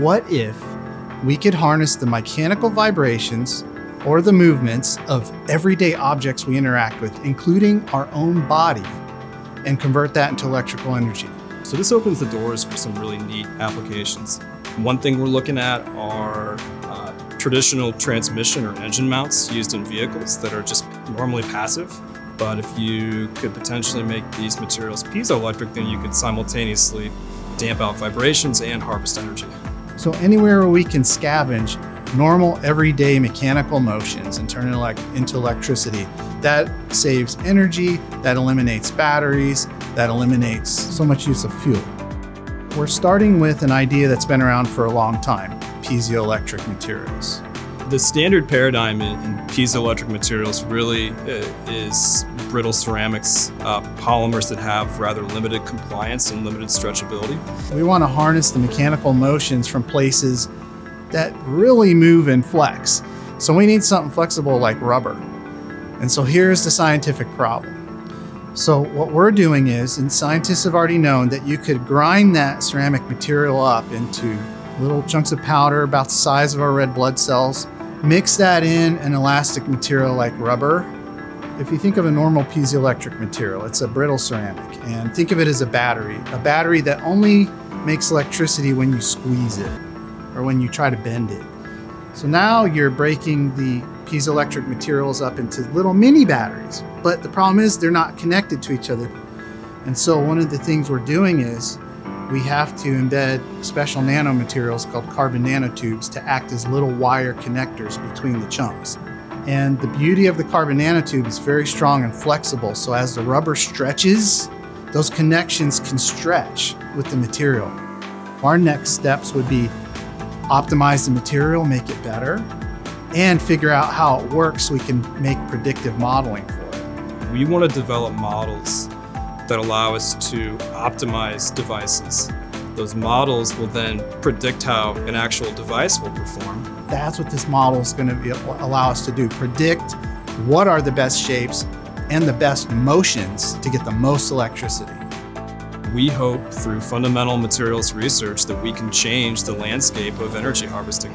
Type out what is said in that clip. What if we could harness the mechanical vibrations or the movements of everyday objects we interact with, including our own body, and convert that into electrical energy? So this opens the doors for some really neat applications. One thing we're looking at are traditional transmission or engine mounts used in vehicles that are just normally passive. But if you could potentially make these materials piezoelectric, then you could simultaneously damp out vibrations and harvest energy. So anywhere where we can scavenge normal everyday mechanical motions and turn it into electricity, that saves energy, that eliminates batteries, that eliminates so much use of fuel. We're starting with an idea that's been around for a long time, piezoelectric materials. The standard paradigm in piezoelectric materials really is brittle ceramics, polymers that have rather limited compliance and limited stretchability. We want to harness the mechanical motions from places that really move and flex. So we need something flexible like rubber. And so here's the scientific problem. So what we're doing is, and scientists have already known, that you could grind that ceramic material up into little chunks of powder about the size of our red blood cells. Mix that in an elastic material like rubber. If you think of a normal piezoelectric material, it's a brittle ceramic, and think of it as a battery that only makes electricity when you squeeze it or when you try to bend it. So now you're breaking the piezoelectric materials up into little mini batteries, but the problem is they're not connected to each other. And so one of the things we're doing is we have to embed special nanomaterials called carbon nanotubes to act as little wire connectors between the chunks. And the beauty of the carbon nanotube is very strong and flexible, so as the rubber stretches, those connections can stretch with the material. Our next steps would be optimize the material, make it better, and figure out how it works so we can make predictive modeling for it. We want to develop models that allow us to optimize devices. Those models will then predict how an actual device will perform. That's what this model is going to allow us to do, predict what are the best shapes and the best motions to get the most electricity. We hope through fundamental materials research that we can change the landscape of energy harvesting.